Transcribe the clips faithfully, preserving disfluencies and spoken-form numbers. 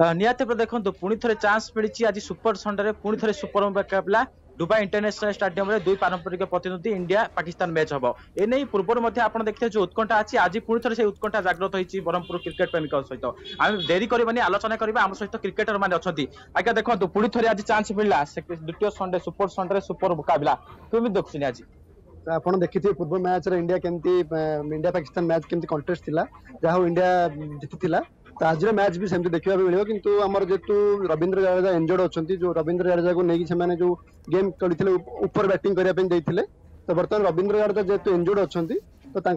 निहाती पर देखो पुणी थे चांस मिली आज सुपर संडे पुणी थे सुपर मुकाबला दुबई इंटरनेशनल स्टेडियम में दुई पारंपरिक प्रतिद्वंदी इंडिया पाकिस्तान मैच हम एने पूर्व आप देखते जो उत्कंठा अच्छी आज पुणी थे से उत्कंठा जागृत होती ब्रह्मपुर क्रिकेट प्रेमी सहित आम देरी करनी आलोचना करवा आम सहित क्रिकेटर मैंने अच्छा आज्ञा देखो पुणी थे आज चांस मिला द्वितीय संडे सुपर संडे सुपर मुकाबला तुम देखुनी आज आप देखी थे पूर्व मैच इंडिया केमती इंडिया पाकिस्तान मैच केमती कंटेस्ट था जहाँ इंडिया जीती तो आज मैच भी सेमती देखा मिले किंतु आमर जेतु रविंद्र जडेजा इंजर्ड अच्छा जो रविंद्र जडेजा को लेकिन से जो गेम खेली ऊपर बैटिंग करने तो बर्तमान रविंद्र जडेजा जेतु इंजर्ड अच्छा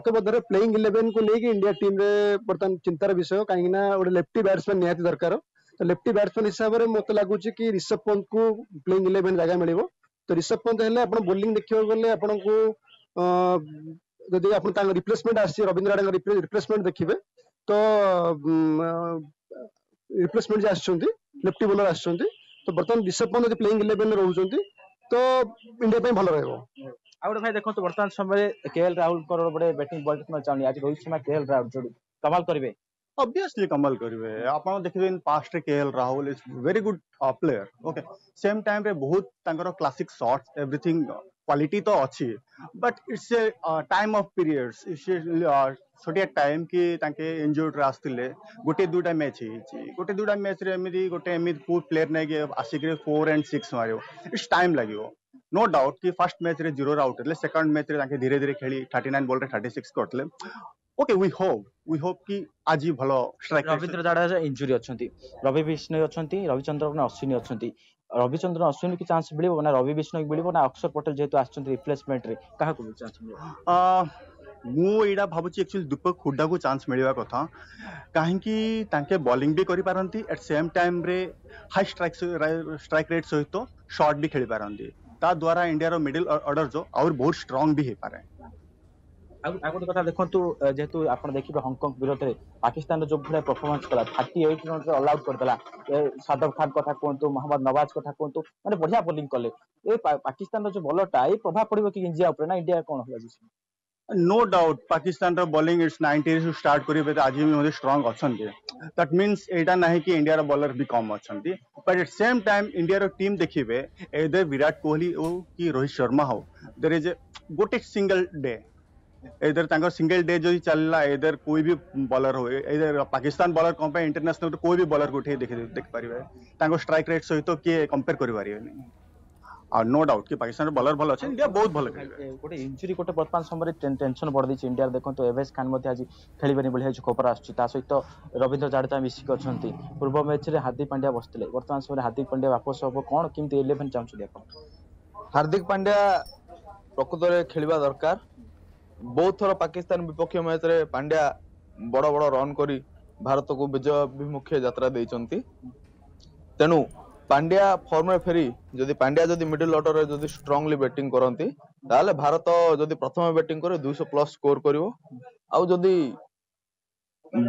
तो बदल में प्लेइंग इलेवेन को लेकिन इंडिया टीम रे बर्तमान चिंतार विषय कहीं गोटे लेफ्टी बैट्समैन निहाती दरकार तो लेफ्टी बैट्समैन हिसाब से मत लगुच कि ऋषभ पंत को प्लेइंग इलेवेन जगह मिल तो ऋषभ पंत है आप बोलिंग देखा गले आपको रिप्लेसमेंट आसी रविंद्र जडेजा रिप्लेसमेंट देखिए तो रिप्लेसमेंट जी लेफ्टी बोलर आस बर्तमान ऋषभ पंत प्लेइंग इलेवेन रोच तो इंडिया भल रहा आगे भाई देखो तो बर्तमान समय केएल राहुल गोटे बैटिंग बॉल चलनी आज रोहित शर्मा केएल राहुल जोड़ी कमाल करेंगे ऑब्वियसली कमाल करेंगे आप देखिए in past KL Rahul is very good player okay same time रे बहुत क्लासिक शॉट्स एवरीथिंग क्वालिटी तो अच्छी but it's a time of periods छोटिया टाइम कि इंजुर्ड आसते गोटे दुटा मैच होती गोटे दुटा मैच रे गोटे पूर्व प्लेयर नहीं आसिक फोर एंड सिक्स मार इट्स टाइम लगे नो डाउट कि फर्स्ट मैच रे जीरो आउट होते सेकंड मैच रे धीरे धीरे खेली थर्टी नाइन बॉल रे थर्टी सिक्स करते okay we hope we hope कि आज भलो स्ट्राइक रविंद्र जडेजा इंजुरी अच्छा रवि विष्णु अच्छा रविचंद्रन अश्विनी अच्छा रविचंद्रन अश्विन की चांस मिले ना रवि विष्णु मिले ना अक्षर पटेल जेतु आछन रिप्लेसमेंट रे कहा को चांस मिले आ मु एडा भाबुची एक्चुअली दीपक हुड्डा को चांस मिलवा कथा काहे कि तांके बॉलिंग भी करि पारंती एट सेम टाइम रे हाई स्ट्राइक स्ट्राइक रेट सहित शॉट भी खेली पारंती ता द्वारा इंडिया रो मिडिल ऑर्डर जो और बहुत स्ट्रांग भी हे पारे आगोटे कथा देखु जेहेतु आप देखिए हांगकांग विरोध में पाकिस्तान जो भाया परफॉर्मेंस कला थर्टी एट रन अलआउट करदेला सादब खान कथा कहतु मोहम्मद नवाज कथा कहतु मैंने बढ़िया बोलिंग कले ये पाकिस्तान जो बॉलरटा ये प्रभाव पड़ो कि इंडिया उपर ना इंडिया कौन हो नो डाउट पाकिस्तान रो बॉलिंग इट्स नाइंटी रू स्टार्ट करेंगे आज भी मतलब स्ट्रांग अच्छा दैट मीन्स यहाँ ना कि इंडिया रो बॉलर भी कम अच्छा but at same time India रो टीम देखिए एदर विराट कोहली हो कि रोहित शर्मा हो देर इज ए गोटे सिंगल डे इधर सिंगल डे जो चलला इधर कोई भी बॉलर हो इधर पाकिस्तान बॉलर कौन पे इंटरनेशनल कोई भी बॉलर को उठे देख देख पारे स्ट्राइक रेट सहित तो किए कंपेयर कर पारे और नो डाउट कि पाकिस्तान बॉलर भल अच्छे इंडिया बहुत भल गोटे इंजुरी गोटे बर्तमान समय टेंशन बढ़ दी इंडिया देखो तो एवेस खान आज खेलबेनी बोली खबर आसा सहित रविंद्र जडेजा मिसिक अच्छा पूर्व मैच में हार्दिक पांड्या बसते बर्तमान समय हार्दिक पांड्या वापस हम कौन केमती इलेवेन चाहूँ आप हार्दिक पांड्या प्रकृत में खेलवा दरकार बहुत थर पाकिस्तान विपक्ष मैच रे पांड्या बड़ बड़ रन करी भारत को विजयाभिमुखे यात्रा तेणु पांड्या फॉर्म रे फेरी जदि पांड्या जदि मिडिल ऑर्डर रे जदि स्ट्रांगली बैटिंग करंती ताले भारत जदि प्रथम बैटिंग करे दो सौ प्लस स्कोर करिवो आ जदि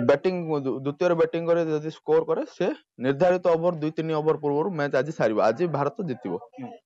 बैटिंग द्वितीय बैटिंग करे जदि स्कोर करे से निर्धारित ओवर दुई तीन ओवर पूर्व मैच आज सारी आज भारत जीतिबो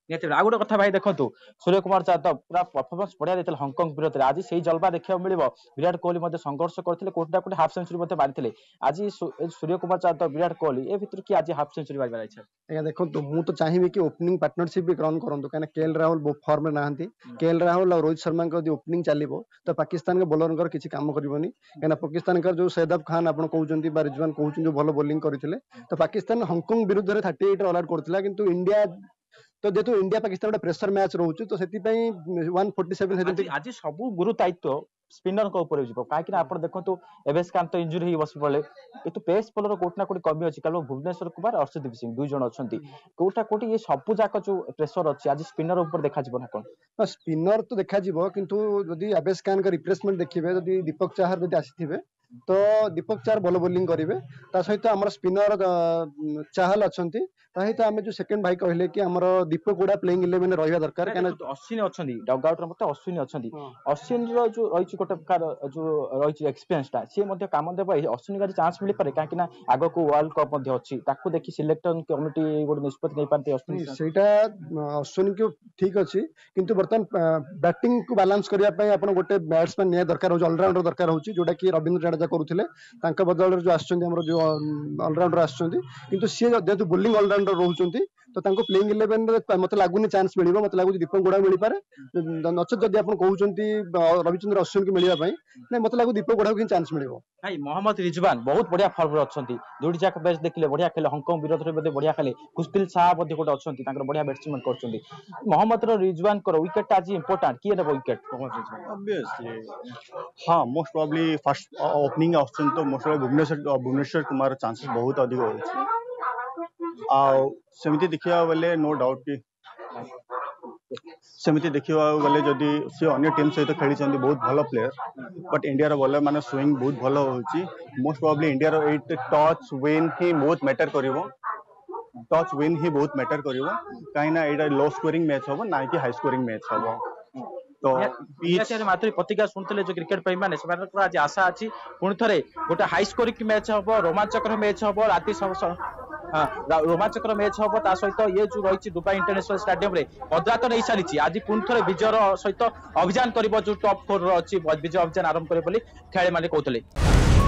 नियति आ गोटे कथा भाई देखंतु सूर्य कुमार यादव पूरा परफॉर्मेंस बढ़िया देतल हांगकांग विरोध में आज से जलवा देखा मिलिबो विराट कोहली मध्ये संघर्ष करथिले कोटा कोटा हाफ सेंचुरी मध्ये मारिथिले आज सूर्य कुमार यादव विराट कोहली ए भितर कि आज हाफ सेंचुरी मारिबा इच्छा एया देखंतु मु तो चाहिबे कि ओपनिंग पार्टनरशिप भी ग्रहण करंतु काने केएल राहुल बहुत फॉर्म में नाहंती केएल राहुल और रोहित शर्मा को यदि ओपनिंग चलिबो तो पाकिस्तान के बॉलरनकर किछि काम करिवोनी काने पाकिस्तान कर जो सैदाब खान आप कहते हैं रिजवान कहते जो भल बोलिंग करते तो पाकिस्तान हांगकांग विरुद्ध में थर्टी एट रन आउट करता किंतु इंडिया तो जेतु इंडिया पाकिस्तान गोटे प्रेसर मैच रोचे तो वन फोर्टी सेवन आज सब गुरु दायित्व स्पिनर को ऊपर जीव कहीं आप देखो एवेस खान तो इंजुरी हो बस पड़े ये तो पेस बोलर कोटना कोटी कमी अच्छी कल भुवनेश्वर कुमार अर्शदीप सिंह दुई जन अच्छा कोटा कोटी ये सब जाक जो प्रेसर अच्छी आज स्पिनर ऊपर देखा जीव ना कौन स्पिनर तो देखा जीव किंतु जदि एवेस खान का रिप्लेसमेंट देखिए जदि दीपक चाहर जदि आसीथिबे तो दीपक चार भल बोलिंग करेंगे सहित तो आम स्पिनर चाहल अच्छा सहित आम जो सेकंड भाई कहले कि आम दीपक गुड़ा प्लेइंग इलेवेन रहा दरकार अश्विन अच्छा डग आउट मत अश्विन अच्छा अश्विन रो रही गोटे प्रकार जो रही एक्सपीरियंस टा सी कम देव अश्विन का चांस मिल पाए कहीं आग को वर्ल्ड कप अच्छी देखिए सिलेक्शन कमिटी गोटे निष्पत्ति नहीं पाते अश्विन से अश्विन को ठीक अच्छी कितु बर्तमान बैटिंग को बालांस करने गोटे बैट्समैन दरकार हो अलराउंडर दरकार हो जोटा कि रविंद्र बैटिंग करुले बदल जो आमर जो अलराउंडर आंतु सी जेहतु बोलिंग अलराउंडर रोचे तो प्लेइंग इलेवेन मत लगुनि चान्स मिल मत लगुच दीपक गोड़ा मिल पाए नचेत जब आप कहते रविचंद्र अश्विन को मिलवाई ना मत लगुच दीपक गोड़ा को चान्स मिल भाई मोहम्मद रिजवान बहुत बढ़िया फर्म अच्छा दुईट जाक मैच देखिले बढ़िया खेले हंगकंग विरोध बढ़िया खेले खुशपिल शाह गोटे अच्छा बढ़िया बैट्समैन कर मोहम्मद रिजवान विकेट आज इंपोर्टेंट किए ना विकेट हाँ most probably first opening option तो मोस्ट भुवनेश्वर भुवनेश्वर कुमार चांसेस बहुत अधिक होमती देखा बेले नो डाउट कि सेमती देखा गले जदि सी अन्य टीम सहित खेली बहुत भल प्लेयर बट इंडिया बॉलर माने स्विंग बहुत भल होची मोस्ट प्रोबेबली इंडिया रो एट टच विन ही बहुत मैटर करिवो टच विन ही बहुत मैटर करिवो काई ना एटा लो स्कोरिंग मैच होबो ना कि हाई स्कोरिंग मैच होबो तो यार मात्र प्रतिज्ञा सुनते जो क्रिकेट प्रेमी मैंने आज आशा अच्छी पुणी थे गोटे हाई स्कोरिंग मैच हम रोमांचकर मैच हम राति रोमांचकर मैच हम ता सहित ये जो रही दुबई इंटरनेशनल स्टेडियम रे पदरा तो नहीं सारी आज पुणी थे विजय सहित अभियान कर जो टॉप फोर रही विजय अभियान आरंभ करे खेले माने कहते।